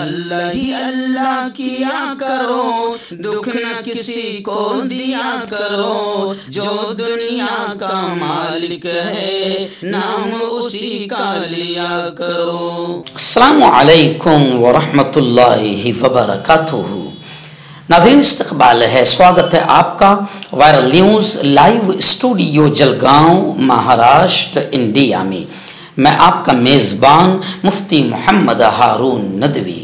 अल्लाह ही अल्लाह किया करो, दुख न किसी को दिया करो। जो दुनिया का मालिक है, नाम उसी का लिया करो। अस्सलामु अलैकुम व रहमतुल्लाहि व बरकातुहू। नाज़रीन, इस्तकबाल है, स्वागत है आपका viral news live studio Jalgaon Maharashtra India में। मैं आपका मेज़बान मुफ्ती मुहम्मद हारून नदवी।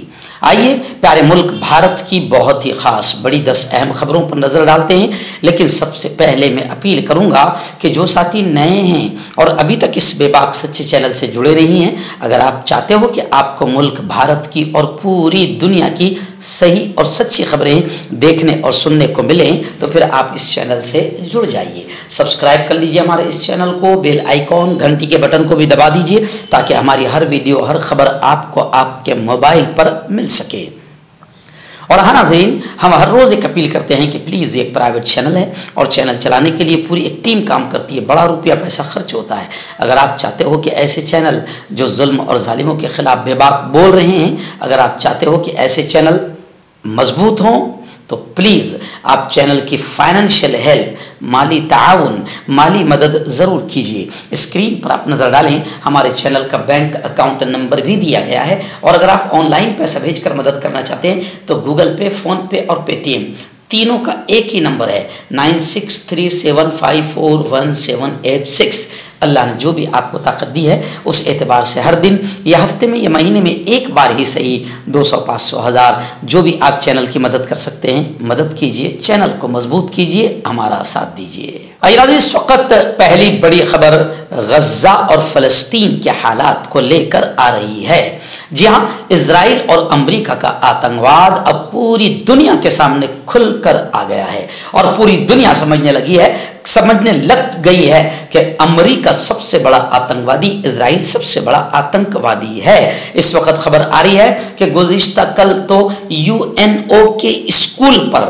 आइए प्यारे मुल्क भारत की बहुत ही ख़ास बड़ी 10 अहम ख़बरों पर नज़र डालते हैं। लेकिन सबसे पहले मैं अपील करूंगा कि जो साथी नए हैं और अभी तक इस बेबाक सच्चे चैनल से जुड़े नहीं हैं, अगर आप चाहते हो कि आपको मुल्क भारत की और पूरी दुनिया की सही और सच्ची खबरें देखने और सुनने को मिलें, तो फिर आप इस चैनल से जुड़ जाइए। सब्सक्राइब कर लीजिए हमारे इस चैनल को, बेल आइकॉन घंटी के बटन को भी दबा दीजिए, ताकि हमारी हर वीडियो हर खबर आपको आपके मोबाइल पर सके। और हाँ नाज़रीन, हम हर रोज़ एक अपील करते हैं कि प्लीज़, एक प्राइवेट चैनल है और चैनल चलाने के लिए पूरी एक टीम काम करती है, बड़ा रुपया पैसा खर्च होता है। अगर आप चाहते हो कि ऐसे चैनल जो जुल्म और जालिमों के खिलाफ बेबाक बोल रहे हैं, अगर आप चाहते हो कि ऐसे चैनल मजबूत हों, तो प्लीज़ आप चैनल की फाइनेंशियल हेल्प, माली ताउन, माली मदद ज़रूर कीजिए। स्क्रीन पर आप नज़र डालें, हमारे चैनल का बैंक अकाउंट नंबर भी दिया गया है। और अगर आप ऑनलाइन पैसा भेजकर मदद करना चाहते हैं, तो गूगल पे, फ़ोनपे और पेटीएम तीनों का एक ही नंबर है, 9637541786। अल्लाह ने जो भी आपको ताकत दी है, उस एतबार से हर दिन या हफ्ते में या महीने में एक बार ही सही 200, 500, 1000, जो भी आप चैनल की मदद कर सकते हैं, मदद कीजिए, चैनल को मजबूत कीजिए, हमारा साथ दीजिए। आइए, इस वक्त पहली बड़ी खबर गज़ा और फ़लस्तीन के हालात को लेकर आ रही है। जी हाँ, इज़राइल और अमरीका का आतंकवाद अब पूरी दुनिया के सामने खुल कर आ गया है और पूरी दुनिया समझने लग गई है कि अमरीका सबसे बड़ा आतंकवादी, इज़राइल सबसे बड़ा आतंकवादी है। इस वक्त खबर आ रही है कि गुज़िश्ता कल तो UNO के स्कूल पर,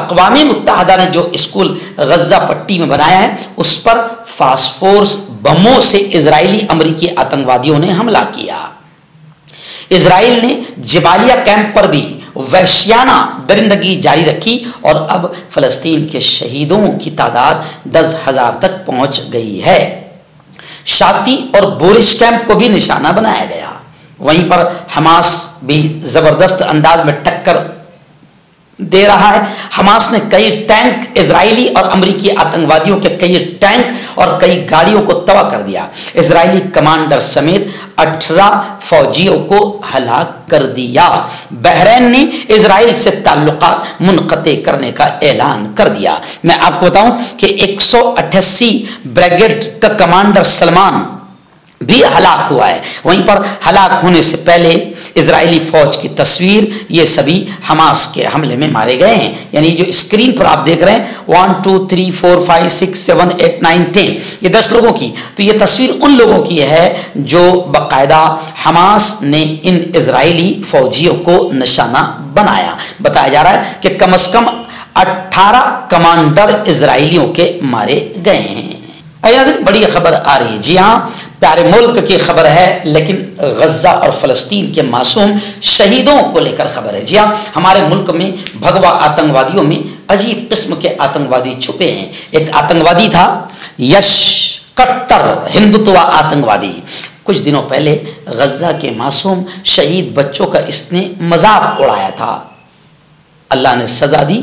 अक़वामे मुत्तहदा ने जो स्कूल गज़ा पट्टी में बनाया है, उस पर फास्फोरस बमों से इज़राइली अमरीकी आतंकवादियों ने हमला किया। इज़राइल ने जबालिया कैंप पर भी वहशियाना दरिंदगी जारी रखी और अब फ़लस्तीन के शहीदों की तादाद 10,000 तक पहुंच गई है। शाती और बोरिश कैंप को भी निशाना बनाया गया। वहीं पर हमास भी ज़बरदस्त अंदाज में टक्कर दे रहा है। हमास ने कई टैंक, इजरायली और अमरीकी आतंकवादियों के कई टैंक और कई गाड़ियों को तबाह कर दिया। इजरायली कमांडर समेत 18 फौजियों को हलाक कर दिया। बहरीन ने इजराइल से ताल्लुकात मुनक़ते करने का ऐलान कर दिया। मैं आपको बताऊं कि 188 ब्रिगेड का कमांडर सलमान भी हलाक हुआ है। वहीं पर हलाक होने से पहले इजरायली फौज की तस्वीर, ये सभी हमास के हमले में मारे गए हैं। यानी जो स्क्रीन पर आप देख रहे हैं, 1, 2, 3, 4, 5, 6, 7, 8, 9, 10, ये 10 लोगों की, तो ये तस्वीर उन लोगों की है जो बाकायदा हमास ने इन इजरायली फौजियों को निशाना बनाया। बताया जा रहा है कि कम से कम 18 कमांडर इजरायलियों के मारे गए हैं। बड़ी खबर आ रही है। जी हाँ प्यारे मुल्क की खबर है, लेकिन गज़ा और फ़लस्तीन के मासूम शहीदों को लेकर खबर है। जी हाँ, हमारे मुल्क में भगवा आतंकवादियों में अजीब किस्म के आतंकवादी छुपे हैं। एक आतंकवादी था यश, कट्टर हिंदुत्व आतंकवादी। कुछ दिनों पहले गज़ा के मासूम शहीद बच्चों का इसने मजाक उड़ाया था। अल्लाह ने सजा दी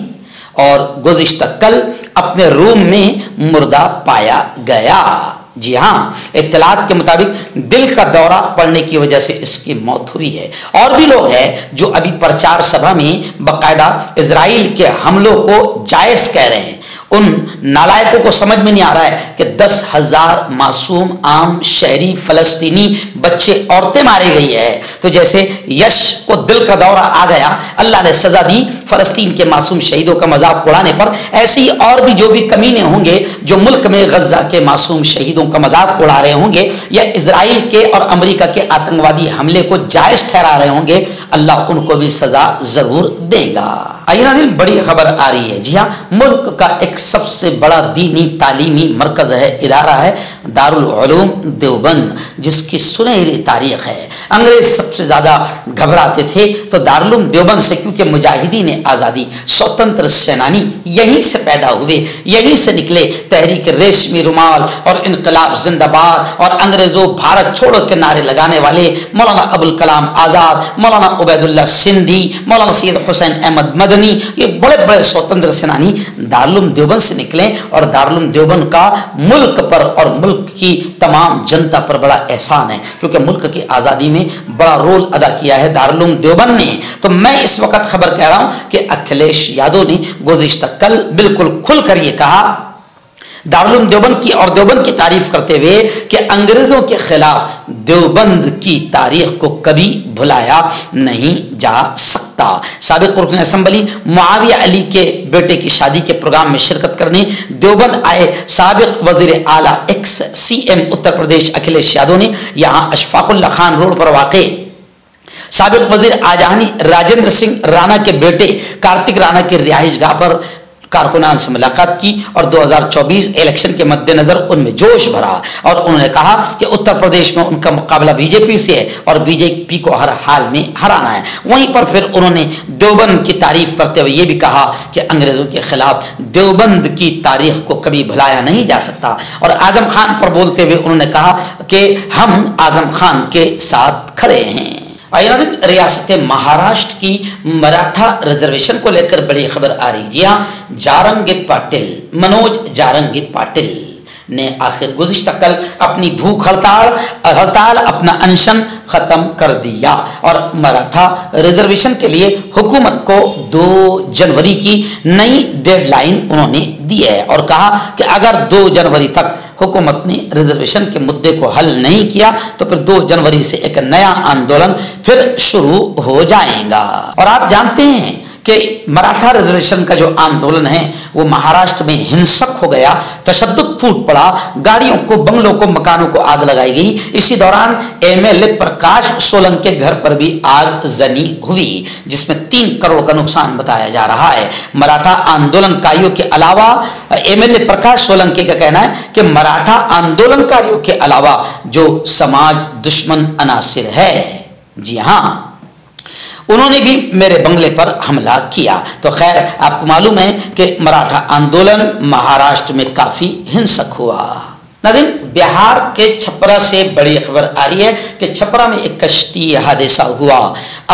और गुज़िश्ता कल अपने रूम में मुर्दा पाया गया। जी हाँ, इत्तलात के मुताबिक दिल का दौरा पड़ने की वजह से इसकी मौत हुई है। और भी लोग हैं जो अभी प्रचार सभा में बाकायदा इजराइल के हमलों को जायज़ कह रहे हैं। उन नालायकों को समझ में नहीं आ रहा है कि 10,000 मासूम आम शहरी फ़लस्तीनी बच्चे, औरतें मारी गई है। तो जैसे यश को दिल का दौरा आ गया, अल्लाह ने सज़ा दी फ़लस्तीन के मासूम शहीदों का मजाक उड़ाने पर, ऐसे ही और भी जो भी कमीने होंगे जो मुल्क में गज़ा के मासूम शहीदों का मजाक उड़ा रहे होंगे या इज़राइल के और अमरीका के आतंकवादी हमले को जायज़ ठहरा रहे होंगे, अल्लाह उनको भी सज़ा ज़रूर देगा। आइए नाज़रीन, बड़ी खबर आ रही है। जी हाँ, मुल्क का एक एक सबसे बड़ा दीनी तालीमी मरकज़ है, इदारा है दारुल उलूम देवबंद, जिसकी सुनहरी तारीख है। अंग्रेज सबसे ज़्यादा घबराते थे तो दारुल उलूम देवबंद से, क्योंकि मुजाहिदीन आज़ादी स्वतंत्र सेनानी यहीं से पैदा हुए, यहीं से निकले। तहरीक रेशमी रुमाल और इनकलाब जिंदाबाद और अंग्रेज़ों भारत छोड़ो के नारे लगाने वाले मौलाना अबुल कलाम आज़ाद, मौलाना उबैदुल्लाह सिंधी, मौलाना सैयद हुसैन अहमद मदनी, ये बड़े बड़े स्वतंत्र सेनानी दारुल उलूम देवबंद से निकले और दारुल उलूम देवबंद का मुल्क पर और मुल्क की तमाम जनता पर बड़ा एहसान है, क्योंकि मुल्क की आज़ादी में बड़ा रोल अदा किया है दारुल उलूम देवबंद ने। तो मैं इस वक्त खबर कह रहा हूं कि अखिलेश यादव ने गुज़िश्ता कल बिल्कुल खुल कर ये कहा दारुल उलूम देवबंद की और देवबंद की तारीफ करते हुए कि अंग्रेजों के खिलाफ देवबंद की तारीख को कभी भुलाया नहीं जा सकता। साबिक रुकन असेंबली मुआविया अली के बेटे की शादी के प्रोग्राम में शिरकत करने देवबंद आए साबिक वजीर आला एक्स सीएम उत्तर प्रदेश अखिलेश यादव ने यहाँ अशफाकुल्ला खान रोड पर वाक़े साबिक वजीर आजानी राजेंद्र सिंह राणा के बेटे कार्तिक राणा के रिहाइश गाह पर कारकुनान से मुलाकात की और 2024 इलेक्शन के मद्देनज़र उनमें जोश भरा और उन्होंने कहा कि उत्तर प्रदेश में उनका मुकाबला बीजेपी से है और बीजेपी को हर हाल में हराना है। वहीं पर फिर उन्होंने देवबंद की तारीफ करते हुए ये भी कहा कि अंग्रेज़ों के खिलाफ देवबंद की तारीख को कभी भुलाया नहीं जा सकता। और आज़म खान पर बोलते हुए उन्होंने कहा कि हम आज़म खान के साथ खड़े हैं। रियासत महाराष्ट्र की मराठा रिजर्वेशन को लेकर बड़ी खबर आ रही है। जारंगे पाटिल, मनोज जारंगे पाटिल ने आखिर गुज़िश्ता कल अपनी भूख हड़ताल अपना अनशन ख़त्म कर दिया और मराठा रिजर्वेशन के लिए हुकूमत को 2 जनवरी की नई डेडलाइन उन्होंने दी है और कहा कि अगर 2 जनवरी तक हुकूमत ने रिजर्वेशन के मुद्दे को हल नहीं किया तो फिर 2 जनवरी से एक नया आंदोलन फिर शुरू हो जाएगा। और आप जानते हैं कि मराठा रिजर्वेशन का जो आंदोलन है वो महाराष्ट्र में हिंसक हो गया, तशद्दुद फूट पड़ा, गाड़ियों को, बंगलों को, मकानों को आग लगाई गई। इसी दौरान एमएलए प्रकाश सोलंके के घर पर भी आगजनी हुई जिसमें 3 करोड़ का नुकसान बताया जा रहा है। मराठा आंदोलनकारियों के अलावा एमएलए प्रकाश सोलंके का कहना है कि मराठा आंदोलनकारियों के अलावा जो समाज दुश्मन अनासिर है, जी हाँ, उन्होंने भी मेरे बंगले पर हमला किया। तो खैर आपको मालूम है कि मराठा आंदोलन महाराष्ट्र में काफ़ी हिंसक हुआ। नाज़रीन, बिहार के छपरा से बड़ी खबर आ रही है कि छपरा में एक कश्ती हादसा हुआ।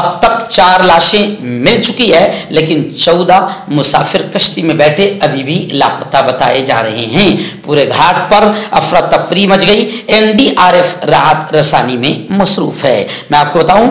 अब तक 4 लाशें मिल चुकी है लेकिन 14 मुसाफिर कश्ती में बैठे अभी भी लापता बताए जा रहे हैं। पूरे घाट पर अफरा तफरी मच गई, एनडीआरएफ राहत रसानी में मसरूफ है। मैं आपको बताऊं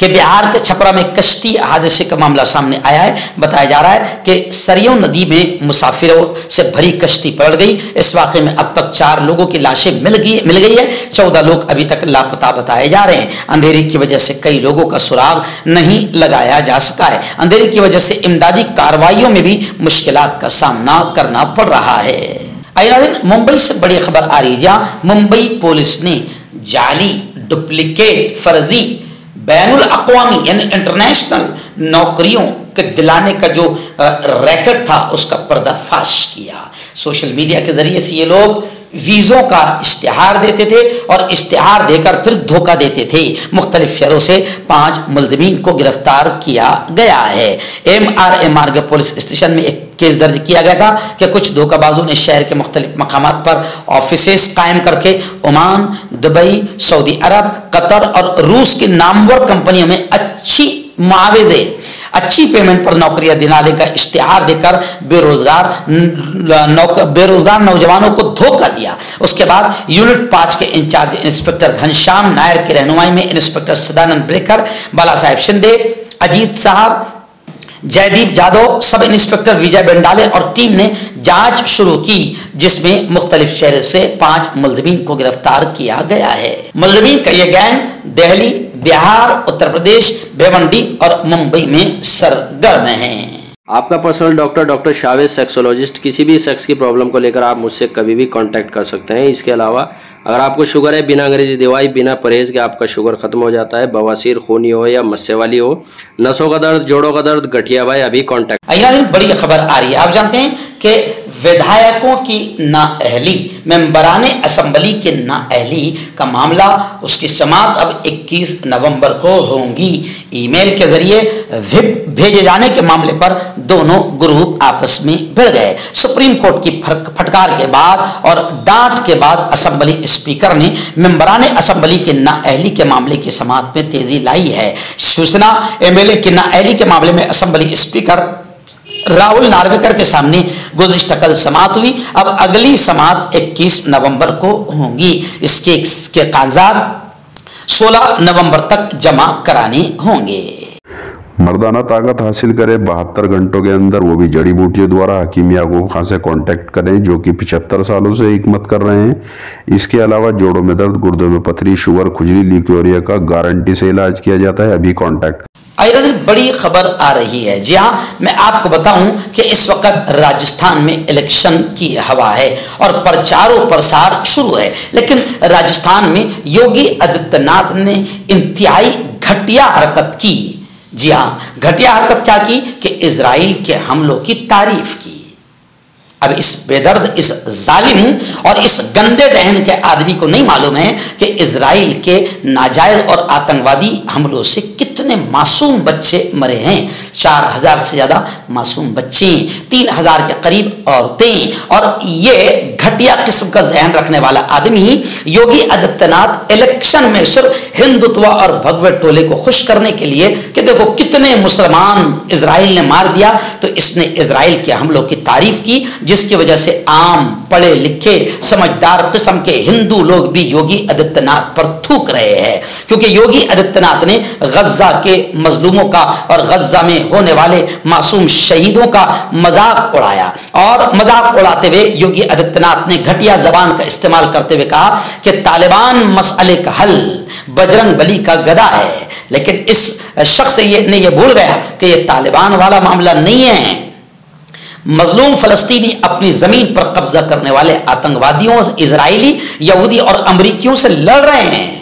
कि बिहार के छपरा में कश्ती हादसे का मामला सामने आया है। बताया जा रहा है कि सरयू नदी में मुसाफिरों से भरी कश्ती पलट गई। इस वाक़े में अब तक 4 लोगों की लाशें मिल गई है, 14 लोग अभी तक लापता बताए जा रहे हैं। अंधेरे की वजह से कई लोगों का सुराग नहीं लगाया जा सका है। अंधेरे की वजह से इमदादी कार्रवाइयों में भी मुश्किलात का सामना करना पड़ रहा है। मुंबई से बड़ी खबर आ रही है। मुंबई पुलिस ने जाली, डुप्लीकेट, फर्जी बैनुल अक्वामी यानी इंटरनेशनल नौकरियों के दिलाने का जो रैकेट था उसका पर्दाफाश किया। सोशल मीडिया के जरिए से ये लोग वीज़ों का इश्तिहार देते थे और इश्तिहार देकर फिर धोखा देते थे। मुख्तलिफ शहरों से 5 मुलजमीन को गिरफ्तार किया गया है। एमआरए मार्ग पुलिस स्टेशन में एक केस दर्ज किया गया था कि कुछ धोखाबाजों ने शहर के मुख्तलिफ मकामात पर ऑफिसेस कायम करके Oman, Dubai, Saudi Arab, Qatar और रूस की नामवर कंपनियों में अच्छी मुआवजे, अच्छी पेमेंट पर नौकरियां दिलाने का इश्तिहार देकर बेरोजगार नौजवानों को धोखा दिया। उसके बाद यूनिट 5 के इंचार्ज इंस्पेक्टर घनश्याम नायर की रहनुमाई में इंस्पेक्टर सदानंद ब्रेखर, बालासाहेब शिंदे, अजीत साहब, जयदीप जादव, सब इंस्पेक्टर विजय बंडाले और टीम ने जांच शुरू की जिसमें मुख्तलिफ शहरों से 5 मुलजमीन को गिरफ्तार किया गया है। मुलजमीन का यह गैंग दिल्ली, बिहार, उत्तर प्रदेश, भिवंडी और मुंबई में सरगर्म है। आपका personal doctor doctor Shavez sexologist. किसी भी सेक्स की प्रॉब्लम को लेकर आप मुझसे कभी भी कांटेक्ट कर सकते हैं। इसके अलावा अगर आपको शुगर है, बिना अंग्रेजी दवाई, बिना परहेज के आपका शुगर खत्म हो जाता है। बवासीर, खूनी हो या मस्से वाली हो, नसों का दर्द, जोड़ों का दर्द, गठिया भाई, अभी कांटेक्ट। बड़ी खबर आ रही है। आप जानते हैं कि विधायकों की नाअहली, मेंबराने असम्बली के नाअहली का मामला, उसकी समाअत अब 21 नवंबर को होंगी। ईमेल के जरिए व्हिप भेजे जाने के मामले पर दोनों ग्रुप आपस में भिड़ गए। सुप्रीम कोर्ट की फटकार के बाद और डांट के बाद असम्बली स्पीकर ने मेंबराने असम्बली के नाअहली के मामले की समाअत में तेजी लाई है। सूचना एमएलए की नाअहली के मामले में असम्बली स्पीकर राहुल नार्वेकर के सामने गुज़िश्ता कल समाअत हुई। अब अगली समाअत 21 नवंबर को होंगी। इसके कागजात 16 नवंबर तक जमा कराने होंगे। मर्दाना ताकत हासिल करें 72 घंटों के अंदर, वो भी जड़ी बूटियों द्वारा। हकीम याकूब खान से कांटेक्ट करें जो कि 75 सालों से हिकमत कर रहे हैं। इसके अलावा जोड़ों में दर्द, गुर्दों में पथरी, शुगर, खुजली, ल्यूकोरिया का गारंटी से इलाज किया जाता है। अभी कांटेक्ट। बड़ी खबर आ रही है। जी हाँ, मैं आपको बताऊं कि इस वक्त राजस्थान में इलेक्शन की हवा है और प्रचारों प्रसार शुरू है, लेकिन राजस्थान में योगी आदित्यनाथ ने इंतहाई घटिया हरकत की। जी हाँ, घटिया हरकत क्या की कि इजराइल के हमलों की तारीफ की। अब इस बेदर्द, इस जालिम और इस गंदे जहन के आदमी को नहीं मालूम है कि इजराइल के नाजायज और आतंकवादी हमलों से कितने मासूम बच्चे मरे हैं। 4000 से ज़्यादा मासूम बच्चे, 3000 के करीब औरतें, और ये घटिया किस्म का जहन रखने वाला आदमी योगी आदित्यनाथ इलेक्शन में सिर्फ हिंदुत्व और भगवे टोले को खुश करने के लिए कि देखो कितने मुसलमान इजराइल ने मार दिया, तो इसने इजराइल के हमलों की तारीफ की, जिसकी वजह से आम पढ़े लिखे समझदार किस्म के हिंदू लोग भी योगी आदित्यनाथ पर थूक रहे हैं, क्योंकि योगी आदित्यनाथ ने गजा के मजलूमों का और गजा में होने वाले मासूम शहीदों का मजाक उड़ाया। और मजाक उड़ाते हुए योगी आदित्यनाथ ने घटिया जबान का इस्तेमाल करते हुए कहा कि तालिबान मसले का हल बजरंग बली का गदा है, लेकिन इस शख्स ये भूल गया कि यह तालिबान वाला मामला नहीं है। मजलूम फलस्तीनी अपनी जमीन पर कब्जा करने वाले आतंकवादियों, इजरायली, यहूदी और अमरीकियों से लड़ रहे हैं।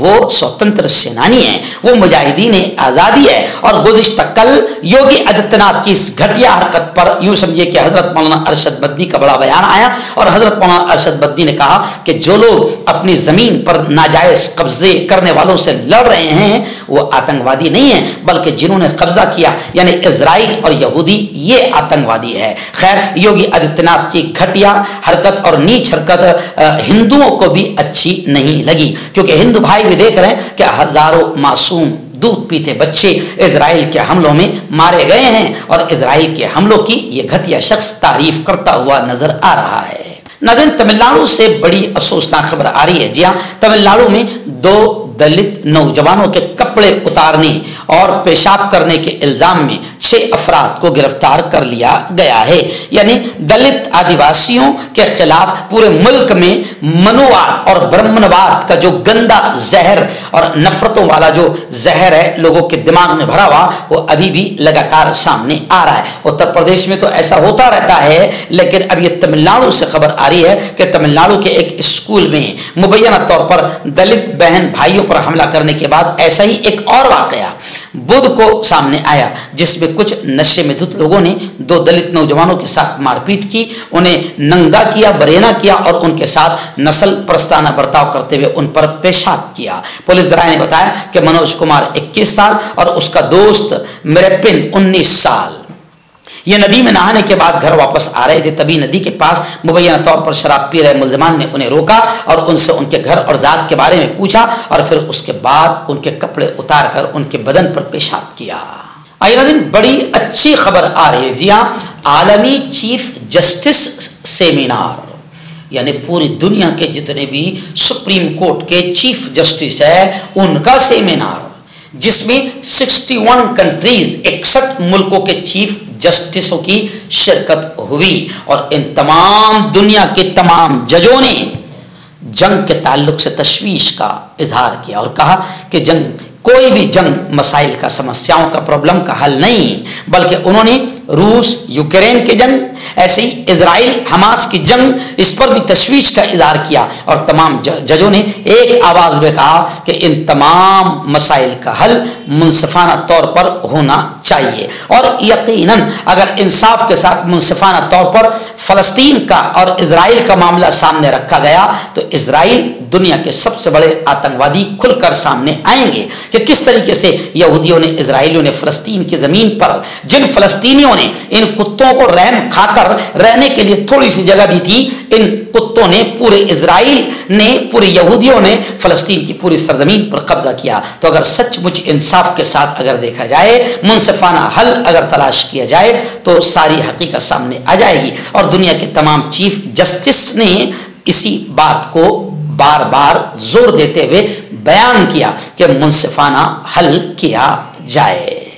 वो स्वतंत्र सेनानी है, वो मुजाहिदीन आज़ादी है। और गुज़िश्ता कल योगी आदित्यनाथ की इस घटिया हरकत पर यूं समझिए कि हजरत मौलाना अरशद मदनी का बड़ा बयान आया और हजरत मौलाना अरशद मदनी ने कहा कि जो लोग अपनी ज़मीन पर नाजायज़ कब्जे करने वालों से लड़ रहे हैं वो आतंकवादी नहीं हैं, बल्कि जिन्होंने कब्जा किया यानी इजराइल और यहूदी, ये आतंकवादी है। खैर, योगी आदित्यनाथ की घटिया हरकत और नीच हरकत हिंदुओं को भी अच्छी नहीं लगी, क्योंकि हिंदू भाई भी देख रहे हैं कि हजारों मासूम दूध पीते बच्चे इजराइल के हमलों में मारे गए हैं और इजराइल के हमलों की यह घटिया शख्स तारीफ करता हुआ नजर आ रहा है। नाज़रीन, तमिलनाडु से बड़ी अफसोसनाक खबर आ रही है। जी हाँ, तमिलनाडु में 2 दलित नौजवानों के कपड़े उतारने और पेशाब करने के इल्जाम में 6 अफराद को गिरफ्तार कर लिया गया है। यानी दलित आदिवासियों के खिलाफ पूरे मुल्क में मनुवाद और ब्राह्मणवाद का जो गंदा जहर और नफरतों वाला जो जहर है लोगों के दिमाग में भरा हुआ, वो अभी भी लगातार सामने आ रहा है। उत्तर प्रदेश में तो ऐसा होता रहता है, लेकिन अब ये तमिलनाडु से खबर आ रही है कि तमिलनाडु के एक स्कूल में मुबैना तौर पर दलित बहन भाइयों पर हमला करने के बाद ऐसा ही एक और वाकया बुध को सामने आया, जिसमें कुछ नशे में धुत लोगों ने 2 दलित नौजवानों के साथ मारपीट की, उन्हें नंगा किया, बरेना किया और उनके साथ नस्ल परस्ताना बर्ताव करते हुए उन पर पेशाब किया। पुलिस जराये ने बताया कि मनोज कुमार 21 साल और उसका दोस्त मेरेपिन 19 साल ये नदी में नहाने के बाद घर वापस आ रहे थे, तभी नदी के पास मुबैना तौर पर शराब पी रहे मुलजमान ने उन्हें रोका और उनसे उनके घर और जात के बारे में पूछा और फिर उसके बाद उनके कपड़े उतारकर उनके बदन पर पेशाब किया। आए दिन बड़ी अच्छी खबर आ रही है। जी हाँ, आलमी चीफ जस्टिस सेमिनार, यानी पूरी दुनिया के जितने भी सुप्रीम कोर्ट के चीफ जस्टिस है उनका सेमिनार, जिसमें 61 कंट्रीज 61 मुल्कों के चीफ जस्टिसों की शिरकत हुई और इन तमाम दुनिया के तमाम जजों ने जंग के ताल्लुक से तशवीश का इजहार किया और कहा कि जंग, कोई भी जंग मसाइल का, समस्याओं का, प्रॉब्लम का हल नहीं, बल्कि उन्होंने रूस यूक्रेन की जंग, ऐसे ही इजराइल हमास की जंग, इस पर भी तश्वीश का इजहार किया और तमाम जजों ने एक आवाज़ में कहा कि इन तमाम मसाइल का हल मुनसिफाना तौर पर होना चाहिए। और यकीनन अगर इंसाफ के साथ मुनसिफाना तौर पर फ़लस्तीन का और इजराइल का मामला सामने रखा गया तो इजराइल दुनिया के सबसे बड़े आतंकवादी खुलकर सामने आएंगे कि किस तरीके से यहूदियों ने, इजराइलियों ने फ़लस्तीन की ज़मीन पर, जिन फ़लस्तीनियों ने इन कुत्तों को रहम खाकर रहने के लिए थोड़ी सी जगह दी थी, इन कुत्तों ने, पूरे इजराइल ने, पूरे यहूदियों ने फ़लस्तीन की पूरी सरजमीन पर कब्जा किया। तो अगर सचमुच इंसाफ के साथ अगर देखा जाए, मुनसिफाना हल अगर तलाश किया जाए तो सारी हकीकत सामने आ जाएगी। और दुनिया के तमाम चीफ जस्टिस ने इसी बात को बार बार जोर देते हुए बयान किया कि मुनसिफाना हल किया जाए।